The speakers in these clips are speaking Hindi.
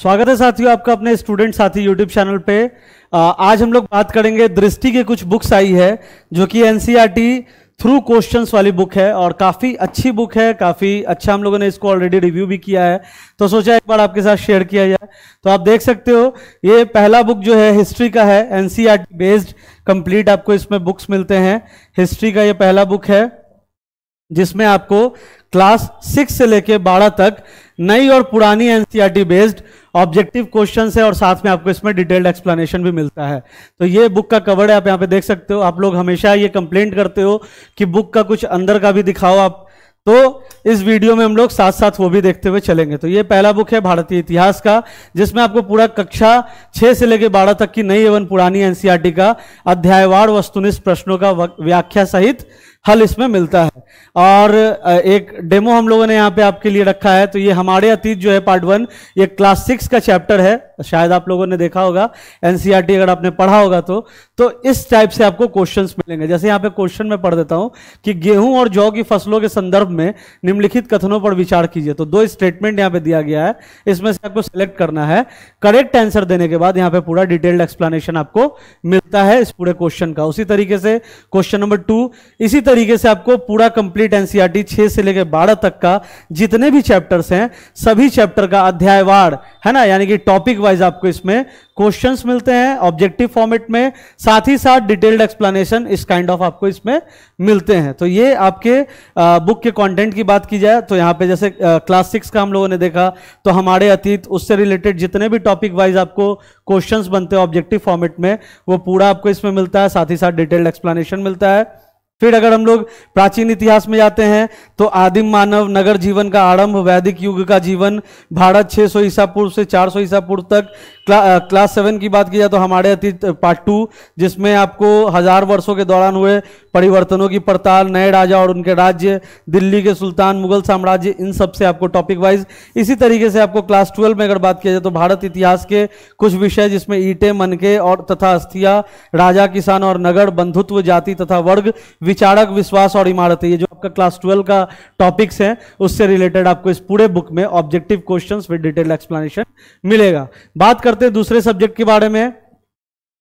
स्वागत है साथियों आपका अपने स्टूडेंट साथी यूट्यूब चैनल पे। आज हम लोग बात करेंगे दृष्टि के कुछ बुक्स आई है जो कि एनसीईआरटी थ्रू क्वेश्चंस वाली बुक है और काफ़ी अच्छी बुक है, काफ़ी अच्छा हम लोगों ने इसको ऑलरेडी रिव्यू भी किया है तो सोचा एक बार आपके साथ शेयर किया जाए। तो आप देख सकते हो ये पहला बुक जो है हिस्ट्री का है, एनसीईआरटी बेस्ड कंप्लीट आपको इसमें बुक्स मिलते हैं। हिस्ट्री का ये पहला बुक है जिसमें आपको क्लास 6 से लेकर 12 तक नई और पुरानी एनसीईआरटी बेस्ड ऑब्जेक्टिव क्वेश्चंस है और साथ में आपको इसमें डिटेल्ड एक्सप्लेनेशन भी मिलता है। तो ये बुक का कवर है, आप यहाँ पे देख सकते हो। आप लोग हमेशा ये कंप्लेंट करते हो कि बुक का कुछ अंदर का भी दिखाओ आप, तो इस वीडियो में हम लोग साथ साथ वो भी देखते हुए चलेंगे। तो ये पहला बुक है भारतीय इतिहास का, जिसमें आपको पूरा कक्षा 6 से लेकर 12 तक की नई एवं पुरानी एनसीईआरटी का अध्यायवार वस्तुनिष्ठ प्रश्नों का व्याख्या सहित हल इसमें मिलता है। और एक डेमो हम लोगों ने यहाँ पे आपके लिए रखा है। तो ये हमारे अतीत जो है पार्ट 1, ये क्लास 6 का चैप्टर है, शायद आप लोगों ने देखा होगा एनसीईआरटी अगर आपने पढ़ा होगा तो इस टाइप से आपको क्वेश्चंस मिलेंगे। जैसे यहाँ पे क्वेश्चन में पढ़ देता हूँ कि गेहूं और जौ की फसलों के संदर्भ में निम्नलिखित कथनों पर विचार कीजिए। तो 2 स्टेटमेंट यहाँ पे दिया गया है, इसमें से आपको सिलेक्ट करना है। करेक्ट आंसर देने के बाद यहाँ पे पूरा डिटेल्ड एक्सप्लेनेशन आपको मिलता है इस पूरे क्वेश्चन का। उसी तरीके से क्वेश्चन नंबर 2, इसी तरीके से आपको पूरा कंप्लीट एनसीईआरटी 6 से लेकर 12 तक का जितने भी चैप्टर्स हैं सभी चैप्टर का अध्यायवार है ना, यानी कि टॉपिक वाइज आपको इसमें क्वेश्चंस मिलते हैं ऑब्जेक्टिव फॉर्मेट में, साथ ही साथ डिटेल्ड एक्सप्लेनेशन इस काइंड ऑफ आपको इसमें मिलते हैं। तो ये आपके बुक के कंटेंट की बात की जाए तो यहाँ पे जैसे क्लास 6 का हम लोगों ने देखा तो हमारे अतीत, उससे रिलेटेड जितने भी टॉपिक वाइज आपको क्वेश्चंस बनते हैं ऑब्जेक्टिव फॉर्मेट में वो पूरा आपको इसमें मिलता है, साथ ही साथ डिटेल्ड एक्सप्लेनेशन मिलता है। फिर अगर हम लोग प्राचीन इतिहास में जाते हैं तो आदिम मानव, नगर जीवन का आरंभ, वैदिक युग का जीवन, भारत 600 ईसा पूर्व से 400 ईसा पूर्व तक। क्लास 7 की बात की जाए तो हमारे अतीत पार्ट 2, जिसमें आपको 1000 वर्षों के दौरान हुए परिवर्तनों की पड़ताल, नए राजा और उनके राज्य, दिल्ली के सुल्तान, मुगल साम्राज्य, इन सब से आपको टॉपिक वाइज। इसी तरीके से आपको क्लास 12 में अगर बात किया जाए तो भारत इतिहास के कुछ विषय जिसमें ईंटें, मनके और तथा अस्थिया, राजा, किसान और नगर, बंधुत्व, जाति तथा वर्ग, विचारक, विश्वास और इमारतें, ये जो आपका क्लास 12 का टॉपिक्स हैं उससे रिलेटेड आपको इस पूरे बुक में objective questions with detail explanation मिलेगा। बात करते हैं दूसरे सब्जेक्ट के बारे में,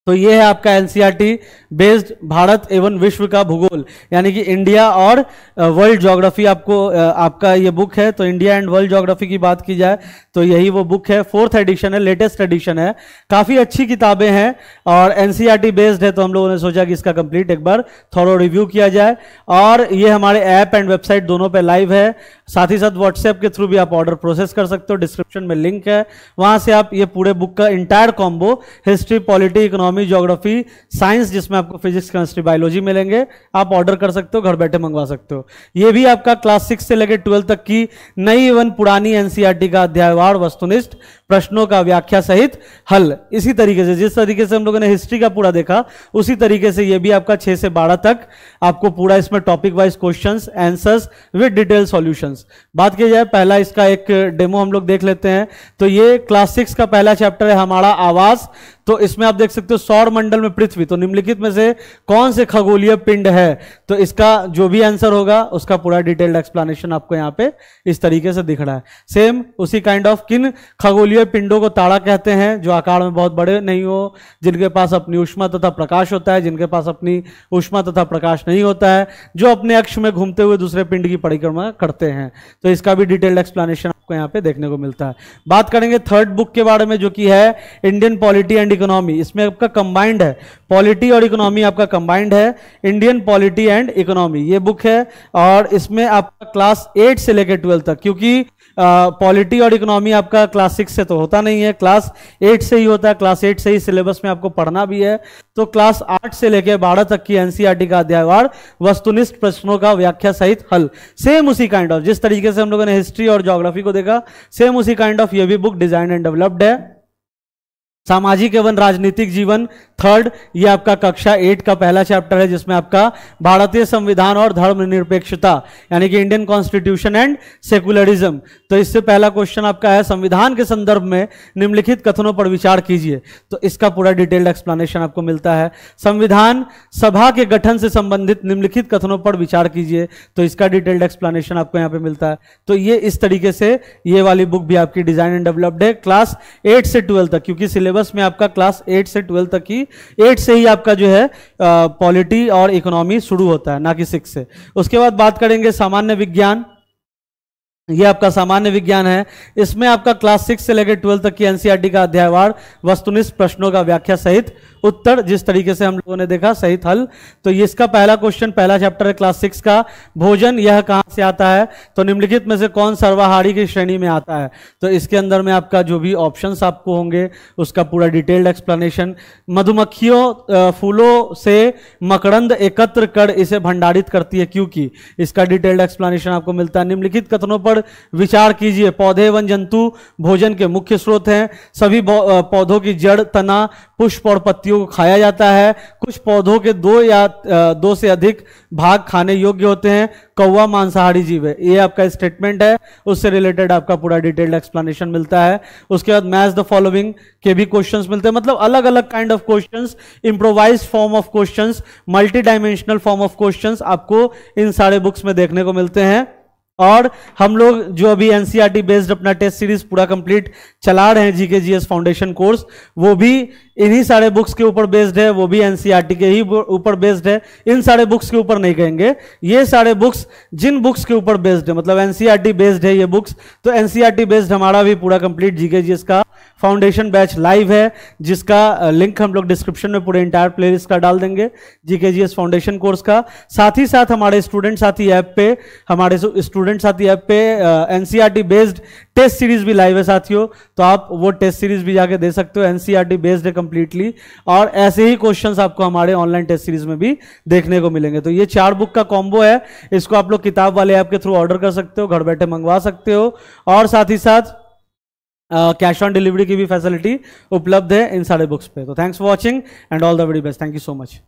तो ये है आपका एनसीईआरटी बेस्ड भारत एवं विश्व का भूगोल, यानी कि इंडिया और वर्ल्ड ज्योग्राफी आपका ये बुक है। तो इंडिया एंड वर्ल्ड ज्योग्राफी की बात की जाए तो यही वो बुक है, 4th एडिशन है, लेटेस्ट एडिशन है। काफ़ी अच्छी किताबें हैं और एनसीईआरटी बेस्ड है तो हम लोगों ने सोचा कि इसका कंप्लीट एक बार थोड़ा रिव्यू किया जाए। और ये हमारे ऐप एंड वेबसाइट दोनों पर लाइव है, साथ ही साथ व्हाट्सएप के थ्रू भी आप ऑर्डर प्रोसेस कर सकते हो, डिस्क्रिप्शन में लिंक है, वहाँ से आप ये पूरे बुक का entire combo history, polity, economy, geography, science, जिसमें आपको फिजिक्स, केमिस्ट्री, बायोलॉजी मिलेंगे, आप ऑर्डर कर सकते हो, घर बैठे मंगवा सकते हो। यह भी आपका क्लास 6 से लेकर 12 तक की नई एवं पुरानी एनसीईआरटी का अध्यायवार वस्तुनिष्ठ प्रश्नों का व्याख्या सहित हल। इसी तरीके से जिस तरीके से हम लोगों ने हिस्ट्री का पूरा देखा उसी तरीके से यह भी आपका 6 से 12 तक आपको पूरा इसमें topic wise questions, answers with detail solutions. बात की जाए पहला इसका एक डेमो हम लोग देख लेते हैं। तो ये क्लास 6 का पहला चैप्टर है हमारा आवास। तो इसमें आप देख सकते हो सौर मंडल में पृथ्वी, तो निम्नलिखित में से कौन से खगोलीय पिंड है, तो इसका जो भी आंसर होगा उसका पूरा डिटेल्ड एक्सप्लेनेशन आपको यहाँ पे इस तरीके से दिख रहा है। सेम उसी काइंड ऑफ किन खगोलीय पिंडों को तारा कहते हैं, जो आकार में बहुत बड़े नहीं हो, जिनके पास अपनी ऊष्मा तथा प्रकाश होता है, जिनके पास अपनी ऊष्मा तथा प्रकाश नहीं होता है, जो अपने अक्ष में घूमते हुए दूसरे पिंड की परिक्रमा करते हैं। तो इसका भी डिटेल्ड एक्सप्लेनेशन आपको यहाँ पे देखने को मिलता है। बात करेंगे थर्ड बुक के बारे में जो कि है इंडियन पॉलिटी एंड इकोनॉमी। इसमें आपका कंबाइंड है, पॉलिटी और इकोनॉमी आपका कंबाइंड है, इंडियन पॉलिटी एंड इकोनॉमी ये बुक है। और इसमें आपका क्लास 8 से लेकर 12 तक, क्योंकि पॉलिटी और इकोनॉमी आपका क्लास 6 से तो होता नहीं है, क्लास 8 से ही होता है, क्लास 8 से ही सिलेबस में आपको पढ़ना भी है। तो क्लास 8 से लेकर 12 तक की एनसीईआरटी का अध्यायवार वस्तुनिष्ठ प्रश्नों का व्याख्या सहित हल। सेम उसी काइंड ऑफ जिस तरीके से हम लोगों ने हिस्ट्री और ज्योग्राफी को देखा सेम उसी काइंड ऑफ ये भी बुक डिजाइन एंड डेवलप्ड है। सामाजिक एवं राजनीतिक जीवन, थर्ड, ये आपका कक्षा 8 का पहला चैप्टर है जिसमें आपका भारतीय संविधान और धर्मनिरपेक्षता यानी कि इंडियन कॉन्स्टिट्यूशन एंड सेकुलरिज्म। तो इससे पहला क्वेश्चन आपका है संविधान के संदर्भ में निम्नलिखित कथनों पर विचार कीजिए। तो इसका पूरा डिटेल्ड एक्सप्लेनेशन आपको मिलता है। संविधान सभा के गठन से संबंधित निम्नलिखित कथनों पर विचार कीजिए, तो इसका डिटेल्ड एक्सप्लेनेशन आपको यहाँ पे मिलता है। तो ये इस तरीके से ये वाली बुक भी आपकी डिजाइन एंड डेवलप्ड है क्लास 8 से 12 तक, क्योंकि सिलेबस में आपका क्लास 8 से 12 तक ही 8 से ही आपका जो है पॉलिटी और इकोनॉमी शुरू होता है, ना कि 6 से। उसके बाद बात करेंगे सामान्य विज्ञान। ये आपका सामान्य विज्ञान है, इसमें आपका क्लास 6 से लेकर 12 तक की एनसीईआरटी का अध्यायवार वस्तुनिष्ठ प्रश्नों का व्याख्या सहित उत्तर, जिस तरीके से हम लोगों ने देखा सहित हल। तो ये इसका पहला क्वेश्चन, पहला चैप्टर है क्लास 6 का, भोजन यह कहाँ से आता है। तो निम्नलिखित में से कौन सर्वाहारी की श्रेणी में आता है। तो इसके अंदर में आपका जो भी ऑप्शंस आपको होंगे उसका पूरा डिटेल्ड एक्सप्लेनेशन। मधुमक्खियों फूलों से मकरंद एकत्र कर इसे भंडारित करती है क्योंकि, इसका डिटेल्ड एक्सप्लेनेशन आपको मिलता है। निम्नलिखित कथनों पर विचार कीजिए, पौधे एवं जंतु भोजन के मुख्य स्रोत हैं, सभी पौधों की जड़, तना, पुष्प और पत्तियों को खाया जाता है, कुछ पौधों के दो से अधिक भाग खाने योग्य होते हैं, कौवा मांसाहारी जीव है। ये आपका स्टेटमेंट है, उससे रिलेटेड आपका पूरा डिटेल्ड एक्सप्लेनेशन मिलता है। उसके बाद मैच द फॉलोइंग के भी क्वेश्चंस मिलते हैं, मतलब अलग अलग kind of questions, improvise form of questions, multi dimensional form of questions आपको इन सारे बुक्स में देखने को मिलते हैं। और हम लोग जो अभी एनसीईआरटी बेस्ड अपना टेस्ट सीरीज पूरा कंप्लीट चला रहे हैं, जीकेजीएस फाउंडेशन कोर्स, वो भी इन्हीं सारे बुक्स के ऊपर बेस्ड है, वो भी एनसीईआरटी के ही ऊपर बेस्ड है। इन सारे बुक्स के ऊपर नहीं कहेंगे, ये सारे बुक्स जिन बुक्स के ऊपर बेस्ड है, मतलब एनसीईआरटी बेस्ड है ये बुक्स। तो एनसीईआरटी बेस्ड हमारा भी पूरा कंप्लीट जीकेजीएस का फाउंडेशन बैच लाइव है, जिसका लिंक हम लोग डिस्क्रिप्शन में पूरे इंटायर प्लेलिस्ट का डाल देंगे, जीकेजीएस फाउंडेशन कोर्स का। साथ ही साथ हमारे स्टूडेंट साथी ऐप पे, हमारे स्टूडेंट साथी ऐप पे एनसीईआरटी बेस्ड टेस्ट सीरीज भी लाइव है साथियों, तो आप वो टेस्ट सीरीज भी जाके दे सकते हो, एनसीईआरटी बेस्ड है कंप्लीटली। और ऐसे ही क्वेश्चंस आपको हमारे ऑनलाइन टेस्ट सीरीज में भी देखने को मिलेंगे। तो ये चार बुक का कॉम्बो है, इसको आप लोग किताब वाले ऐप के थ्रू ऑर्डर कर सकते हो, घर बैठे मंगवा सकते हो, और साथ ही साथ कैश ऑन डिलीवरी की भी फैसिलिटी उपलब्ध है इन सारे बुक्स पे। तो thanks for watching and all the very best. Thank you so much.